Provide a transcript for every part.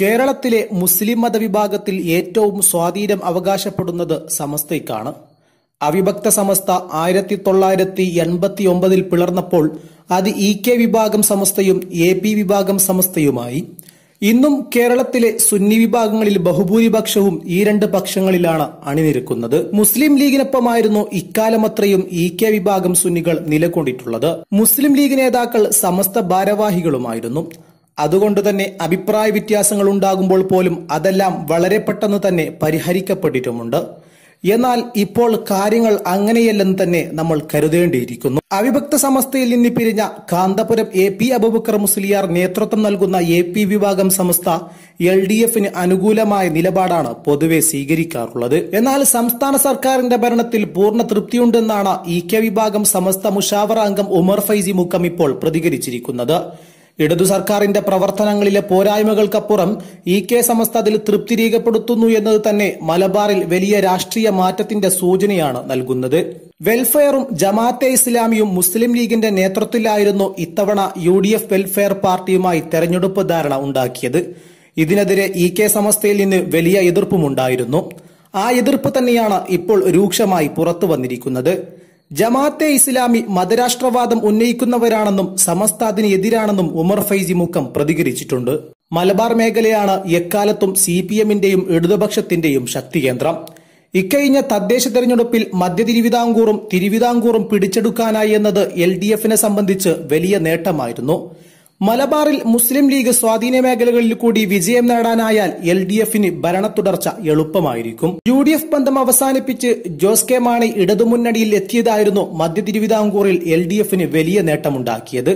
കേരളത്തിലെ മുസ്ലിം മതവിഭാഗത്തിൽ ഏറ്റവും സ്വാധീനം അവകാശപ്പെടുന്നത് സമസ്തയ്ക്കാണ്. അവിഭക്ത സമസ്ത 1989 പിളർന്നപ്പോൾ അത് EK വിഭാഗം സമസ്തയും AP വിഭാഗം സമസ്തയുമായി. ഇന്നും കേരളത്തിലെ സുന്നി വിഭാഗങ്ങളിൽ ബഹുഭൂരിപക്ഷവും ഈ രണ്ട് പക്ഷങ്ങളിലാണ് അണിനിരക്കുന്നത്. മുസ്ലിം ലീഗിനൊപ്പമായിരുന്നു ഇക്കാലമത്രയും EK വിഭാഗം സുന്നികൾ നിലകൊണ്ടിട്ടുള്ളത്. മുസ്ലിം ലീഗ് നേതാക്കൾ സമസ്ത ഭാരവാഹികളുമായിരുന്നു. അതുകൊണ്ട് തന്നെ അഭിപ്രായ വ്യത്യാസങ്ങൾ ഉണ്ടാകുമ്പോൾ പോലും അതെല്ലാം വളരെ പെട്ടെന്ന് തന്നെ പരിഹരിക്കപ്പെട്ടിട്ടുമുണ്ട്. എന്നാൽ ഇപ്പോൾ കാര്യങ്ങൾ അങ്ങനെയല്ലെന്ന് തന്നെ നമ്മൾ കരുതേണ്ടിയിരിക്കുന്നു. അവിഭക്ത സമസ്തയിൽ നിന്ന് പിരിഞ്ഞ കാന്തപുരം AP അബൂബക്കർ മുസ്ലിയാർ നേതൃത്വം നൽകുന്ന AP വിഭാഗം സമസ്ത LDFന് അനുകൂലമായ നിലപാടാണ് പൊതുവെ സ്വീകരിക്കാറുള്ളത്. എന്നാൽ സംസ്ഥാന സർക്കാരിന്റെ ഭരണത്തിൽ പൂർണ്ണ തൃപ്തിയുണ്ടെന്നാണ് EK വിഭാഗം സമസ്ത മുഷാവറ അംഗം ഉമർ ഫൈസി മുക്കം ഇപ്പോൾ പ്രതികരിച്ചിരിക്കുന്നത്. ഇടതു സർക്കാരിന്റെ പ്രവർത്തനങ്ങളിലെ പോരായ്മകൾക്കപ്പുറം EK സമസ്ത അതിൽ തൃപ്തി രേഖപ്പെടുത്തുന്നു എന്നത് തന്നെ മലബാറിൽ വലിയ രാഷ്ട്രീയ മാറ്റത്തിന്റെ സൂചനയാണ് നൽകുന്നത്. വെൽഫെയറും ജമാഅത്തെ ഇസ്ലാമിയും മുസ്ലിം ലീഗിന്റെ നേതൃത്വത്തിലായിരുന്നു ഇത്തവണ UDF വെൽഫെയർ പാർട്ടിയുമായി തെരഞ്ഞെടുപ്പ് ധാരണ ഉണ്ടാക്കിയത്. ഇതിനെതിരെ EK സമസ്തയിൽ നിന്ന് വലിയ എതിർപ്പുമുണ്ടായിരുന്നു. ആ എതിർപ്പ് തന്നെയാണ് ഇപ്പോൾ രൂക്ഷമായി പുറത്തു വന്നിരിക്കുന്നത്. ജമാഅത്തെ ഇസ്ലാമി മതരാഷ്ട്രവാദം ഉന്നയിക്കുന്നവരാണെന്നും സമസ്ത അതിനെതിരാണെന്നും ഉമർ ഫൈസി മുക്കം പ്രതികരിച്ചിട്ടുണ്ട്. മലബാർ മേഖലയാണ് എക്കാലത്തും CPMന്റെയും ഇടതുപക്ഷത്തിന്റെയും ശക്തി കേന്ദ്രം. ഇക്കഴിഞ്ഞ തദ്ദേശ തെരഞ്ഞെടുപ്പിൽ മധ്യതിരുവിതാംകൂറും തിരുവിതാംകൂറും പിടിച്ചെടുക്കാനായി എന്നത് LDFനെ സംബന്ധിച്ച് വലിയ നേട്ടമായിരുന്നു. മലബാറിൽ മുസ്ലിം ലീഗ് സ്വാധീന മേഖലകളിൽ കൂടി വിജയം നേടാനായാൽ LDFന് ഭരണ തുടർച്ച എളുപ്പമായിരിക്കും. UDF ബന്ധം അവസാനിപ്പിച്ച് ജോസ് കെ മാണി ഇടതുമുന്നണിയിൽ എത്തിയതായിരുന്നു മധ്യ തിരുവിതാംകൂറിൽ LDFന് വലിയ നേട്ടമുണ്ടാക്കിയത്.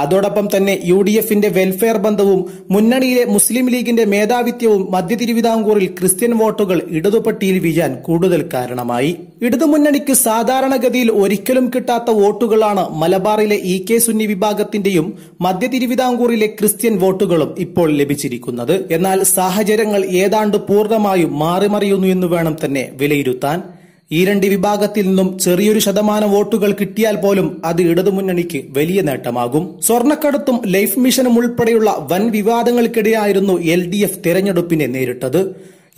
അതോടൊപ്പം തന്നെ UDFന്റെ വെൽഫെയർ ബന്ധവും മുന്നണിയിലെ മുസ്ലിം ലീഗിന്റെ മേധാവിത്വവും മധ്യ തിരുവിതാംകൂറിൽ ക്രിസ്ത്യൻ വോട്ടുകൾ ഇടതുപട്ടിയിൽ വീഴാൻ കൂടുതൽ കാരണമായി. ഇടതുമുന്നണിക്ക് സാധാരണഗതിയിൽ ഒരിക്കലും കിട്ടാത്ത വോട്ടുകളാണ് മലബാറിലെ EK സുന്നി വിഭാഗത്തിന്റെയും മധ്യ തിരുവിതാംകൂറിലെ ക്രിസ്ത്യൻ വോട്ടുകളും ഇപ്പോൾ ലഭിച്ചിരിക്കുന്നത്. എന്നാൽ സാഹചര്യങ്ങൾ ഏതാണ്ട് പൂർണ്ണമായും മാറിമറിയുന്നു എന്ന് വേണം തന്നെ വിലയിരുത്താൻ. ഈ രണ്ട് വിഭാഗത്തിൽ നിന്നും ചെറിയൊരു ശതമാനം വോട്ടുകൾ കിട്ടിയാൽ പോലും അത് ഇടതുമുന്നണിക്ക് വലിയ നേട്ടമാകും. സ്വർണ്ണക്കടത്തും ലൈഫ് മിഷനും ഉൾപ്പെടെയുള്ള വൻ വിവാദങ്ങൾക്കിടെയായിരുന്നു LDF തിരഞ്ഞെടുപ്പിനെ നേരിട്ടത്.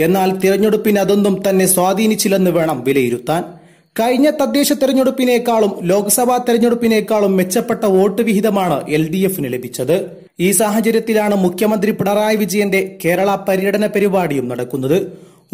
എന്നാൽ തിരഞ്ഞെടുപ്പിന് അതൊന്നും തന്നെ സ്വാധീനിച്ചില്ലെന്ന് വേണം വിലയിരുത്താൻ. കഴിഞ്ഞ തദ്ദേശ തെരഞ്ഞെടുപ്പിനേക്കാളും ലോക്സഭാ തെരഞ്ഞെടുപ്പിനേക്കാളും മെച്ചപ്പെട്ട വോട്ട് വിഹിതമാണ് LDFന് ലഭിച്ചത്. ഈ സാഹചര്യത്തിലാണ് മുഖ്യമന്ത്രി പിണറായി വിജയന്റെ കേരള പര്യടന പരിപാടിയും നടക്കുന്നത്.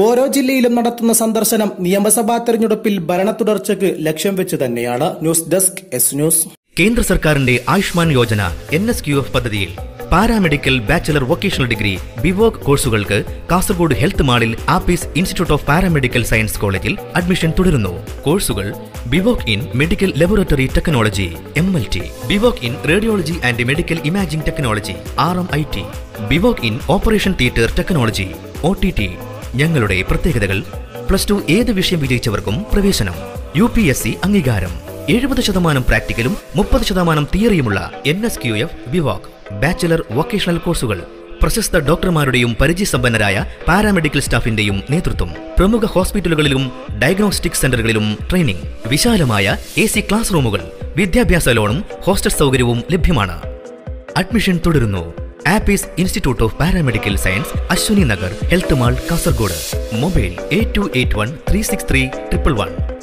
ഓരോ ജില്ലയിലും നടത്തുന്ന സന്ദർശനം നിയമസഭാ തെരഞ്ഞെടുപ്പിൽ ഭരണ തുടർച്ചയ്ക്ക് ലക്ഷ്യം വെച്ച് തന്നെയാണ്. News desk S News. കേന്ദ്ര സർക്കാരിന്റെ ആയുഷ്മാൻ യോജന NSQF പദ്ധതിയിൽ paramedical bachelor vocational degree BVoc കോഴ്സുകൾക്ക് കാസർഗോഡ് ഹെൽത്ത് മാളിൽ APIS institute of paramedical science കോളേജിൽ അഡ്മിഷൻ തുടരുന്നു. കോഴ്സുകൾ BVoc in medical laboratory technology MLT, BVoc in radiology and medical imaging technology RMIT, BVoc in operation theatre technology OTT. ഞങ്ങളുടെ പ്രത്യേകതകൾ: +2 ഏത് വിഷയം വിജയിച്ചവർക്കും പ്രവേശനം. UPSC അംഗീകാരം. 70% പ്രാക്ടിക്കലും 30% തിയറിയുമുള്ള NSQF ബിവോക് ബാച്ചലർ വൊക്കേഷണൽ കോഴ്സുകൾ പ്രശസ്ത ഡോക്ടർമാരുടെയും പരിചയസമ്പന്നരായ പാരാമെഡിക്കൽ സ്റ്റാഫിന്റെയും നേതൃത്വം. പ്രമുഖ ഹോസ്പിറ്റലുകളിലും ഡയഗ്നോസ്റ്റിക് സെന്ററുകളിലും ട്രെയിനിംഗ്. വിശാലമായ AC ക്ലാസ് റൂമുകൾ, വിദ്യാഭ്യാസ ലോണും ഹോസ്റ്റൽ സൗകര്യവും ലഭ്യമാണ്. അഡ്മിഷൻ തുടരുന്നു. APIS institute of paramedical science, Ashwini Nagar, health mall, Kasaragod. Mobile 8281363111.